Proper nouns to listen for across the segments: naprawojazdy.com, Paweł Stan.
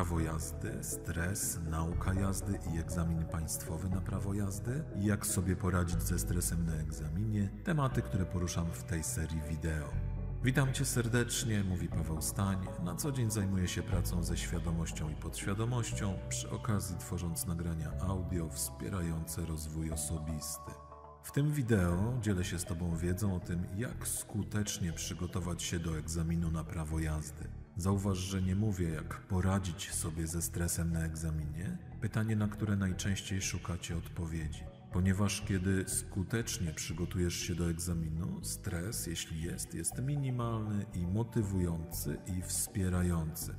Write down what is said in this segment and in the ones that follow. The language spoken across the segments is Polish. prawo jazdy, stres, nauka jazdy i egzamin państwowy na prawo jazdy, jak sobie poradzić ze stresem na egzaminie, tematy, które poruszam w tej serii wideo. Witam Cię serdecznie, mówi Paweł Stan. Na co dzień zajmuję się pracą ze świadomością i podświadomością, przy okazji tworząc nagrania audio wspierające rozwój osobisty. W tym wideo dzielę się z Tobą wiedzą o tym, jak skutecznie przygotować się do egzaminu na prawo jazdy. Zauważ, że nie mówię, jak poradzić sobie ze stresem na egzaminie, pytanie, na które najczęściej szukacie odpowiedzi. Ponieważ kiedy skutecznie przygotujesz się do egzaminu, stres, jeśli jest, jest minimalny i motywujący i wspierający.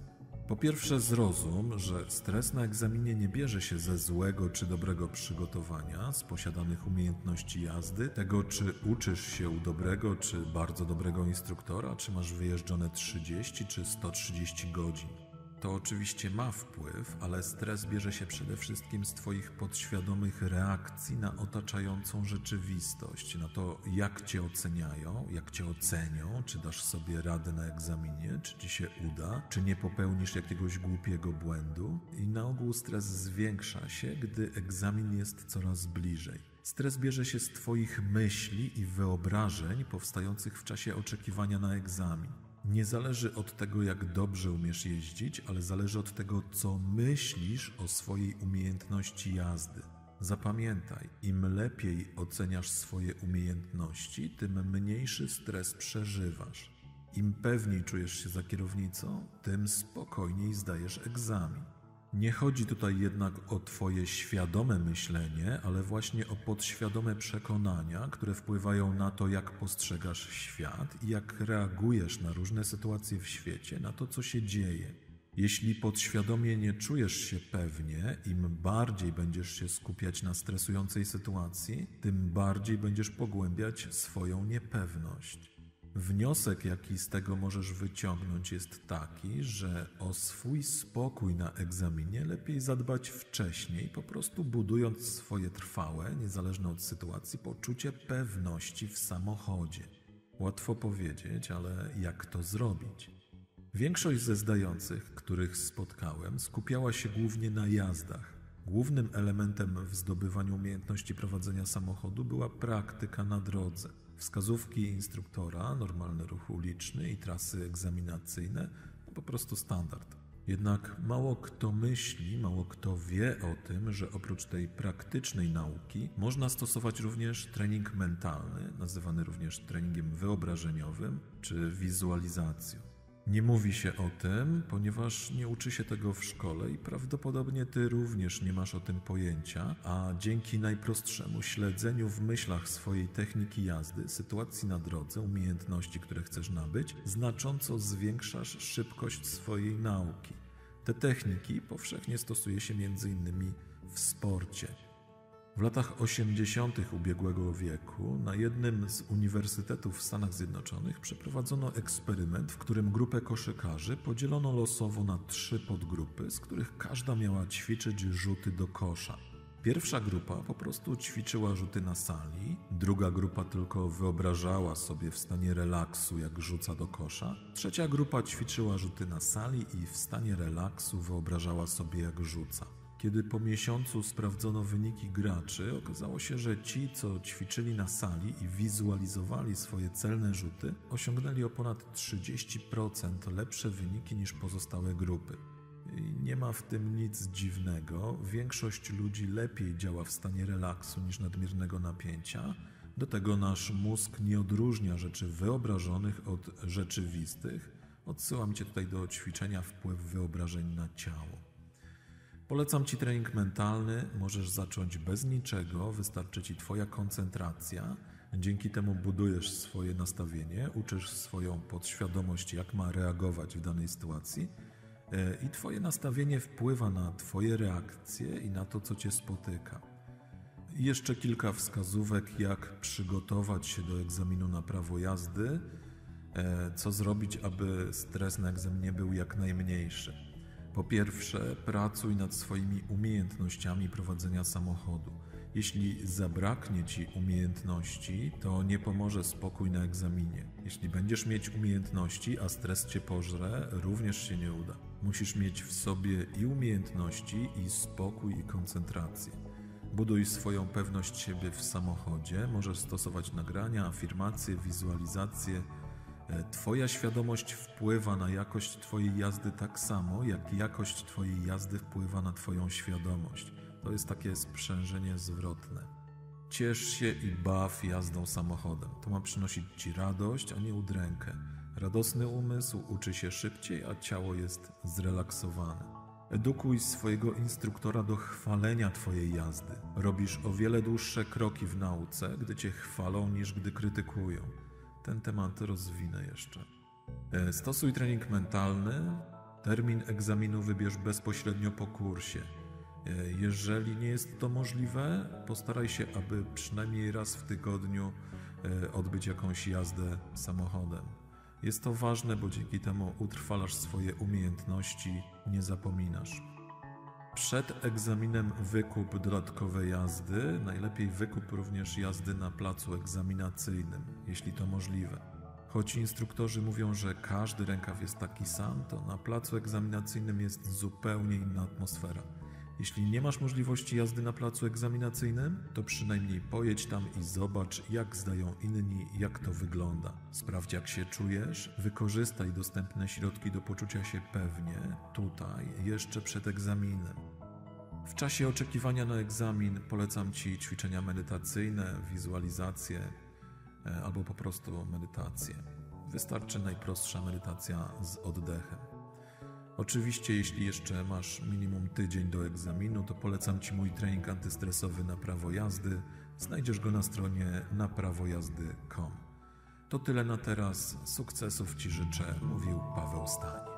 Po pierwsze zrozum, że stres na egzaminie nie bierze się ze złego czy dobrego przygotowania, z posiadanych umiejętności jazdy, tego czy uczysz się u dobrego czy bardzo dobrego instruktora, czy masz wyjeżdżone 30 czy 130 godzin. To oczywiście ma wpływ, ale stres bierze się przede wszystkim z Twoich podświadomych reakcji na otaczającą rzeczywistość, na to, jak Cię oceniają, jak Cię ocenią, czy dasz sobie radę na egzaminie, czy Ci się uda, czy nie popełnisz jakiegoś głupiego błędu. I na ogół stres zwiększa się, gdy egzamin jest coraz bliżej. Stres bierze się z Twoich myśli i wyobrażeń powstających w czasie oczekiwania na egzamin. Nie zależy od tego, jak dobrze umiesz jeździć, ale zależy od tego, co myślisz o swojej umiejętności jazdy. Zapamiętaj, im lepiej oceniasz swoje umiejętności, tym mniejszy stres przeżywasz. Im pewniej czujesz się za kierownicą, tym spokojniej zdajesz egzamin. Nie chodzi tutaj jednak o Twoje świadome myślenie, ale właśnie o podświadome przekonania, które wpływają na to, jak postrzegasz świat i jak reagujesz na różne sytuacje w świecie, na to, co się dzieje. Jeśli podświadomie nie czujesz się pewnie, im bardziej będziesz się skupiać na stresującej sytuacji, tym bardziej będziesz pogłębiać swoją niepewność. Wniosek, jaki z tego możesz wyciągnąć, jest taki, że o swój spokój na egzaminie lepiej zadbać wcześniej, po prostu budując swoje trwałe, niezależne od sytuacji, poczucie pewności w samochodzie. Łatwo powiedzieć, ale jak to zrobić? Większość ze zdających, których spotkałem, skupiała się głównie na jazdach. Głównym elementem w zdobywaniu umiejętności prowadzenia samochodu była praktyka na drodze. Wskazówki instruktora, normalny ruch uliczny i trasy egzaminacyjne to po prostu standard. Jednak mało kto myśli, mało kto wie o tym, że oprócz tej praktycznej nauki można stosować również trening mentalny, nazywany również treningiem wyobrażeniowym czy wizualizacją. Nie mówi się o tym, ponieważ nie uczy się tego w szkole i prawdopodobnie Ty również nie masz o tym pojęcia, a dzięki najprostszemu śledzeniu w myślach swojej techniki jazdy, sytuacji na drodze, umiejętności, które chcesz nabyć, znacząco zwiększasz szybkość swojej nauki. Te techniki powszechnie stosuje się m.in. w sporcie. W latach 80. ubiegłego wieku na jednym z uniwersytetów w Stanach Zjednoczonych przeprowadzono eksperyment, w którym grupę koszykarzy podzielono losowo na 3 podgrupy, z których każda miała ćwiczyć rzuty do kosza. Pierwsza grupa po prostu ćwiczyła rzuty na sali, druga grupa tylko wyobrażała sobie w stanie relaksu, jak rzuca do kosza, trzecia grupa ćwiczyła rzuty na sali i w stanie relaksu wyobrażała sobie, jak rzuca. Kiedy po miesiącu sprawdzono wyniki graczy, okazało się, że ci, co ćwiczyli na sali i wizualizowali swoje celne rzuty, osiągnęli o ponad 30% lepsze wyniki niż pozostałe grupy. Nie ma w tym nic dziwnego, większość ludzi lepiej działa w stanie relaksu niż nadmiernego napięcia. Do tego nasz mózg nie odróżnia rzeczy wyobrażonych od rzeczywistych. Odsyłam Cię tutaj do ćwiczenia wpływ wyobrażeń na ciało. Polecam Ci trening mentalny, możesz zacząć bez niczego, wystarczy Ci Twoja koncentracja. Dzięki temu budujesz swoje nastawienie, uczysz swoją podświadomość, jak ma reagować w danej sytuacji i Twoje nastawienie wpływa na Twoje reakcje i na to, co Cię spotyka. I jeszcze kilka wskazówek, jak przygotować się do egzaminu na prawo jazdy, co zrobić, aby stres na egzaminie był jak najmniejszy. Po pierwsze, pracuj nad swoimi umiejętnościami prowadzenia samochodu. Jeśli zabraknie Ci umiejętności, to nie pomoże spokój na egzaminie. Jeśli będziesz mieć umiejętności, a stres Cię pożre, również się nie uda. Musisz mieć w sobie i umiejętności, i spokój, i koncentrację. Buduj swoją pewność siebie w samochodzie, możesz stosować nagrania, afirmacje, wizualizacje. Twoja świadomość wpływa na jakość Twojej jazdy tak samo, jak jakość Twojej jazdy wpływa na Twoją świadomość. To jest takie sprzężenie zwrotne. Ciesz się i baw jazdą samochodem. To ma przynosić Ci radość, a nie udrękę. Radosny umysł uczy się szybciej, a ciało jest zrelaksowane. Edukuj swojego instruktora do chwalenia Twojej jazdy. Robisz o wiele dłuższe kroki w nauce, gdy Cię chwalą, niż gdy krytykują. Ten temat rozwinę jeszcze. Stosuj trening mentalny. Termin egzaminu wybierz bezpośrednio po kursie. Jeżeli nie jest to możliwe, postaraj się, aby przynajmniej raz w tygodniu odbyć jakąś jazdę samochodem. Jest to ważne, bo dzięki temu utrwalasz swoje umiejętności, nie zapominasz. Przed egzaminem wykup dodatkowej jazdy, najlepiej wykup również jazdy na placu egzaminacyjnym, jeśli to możliwe. Choć instruktorzy mówią, że każdy rękaw jest taki sam, to na placu egzaminacyjnym jest zupełnie inna atmosfera. Jeśli nie masz możliwości jazdy na placu egzaminacyjnym, to przynajmniej pojedź tam i zobacz, jak zdają inni, jak to wygląda. Sprawdź, jak się czujesz, wykorzystaj dostępne środki do poczucia się pewnie, tutaj, jeszcze przed egzaminem. W czasie oczekiwania na egzamin polecam Ci ćwiczenia medytacyjne, wizualizacje albo po prostu medytację. Wystarczy najprostsza medytacja z oddechem. Oczywiście, jeśli jeszcze masz minimum tydzień do egzaminu, to polecam Ci mój trening antystresowy na prawo jazdy. Znajdziesz go na stronie naprawojazdy.com. To tyle na teraz. Sukcesów Ci życzę, mówił Paweł Stan.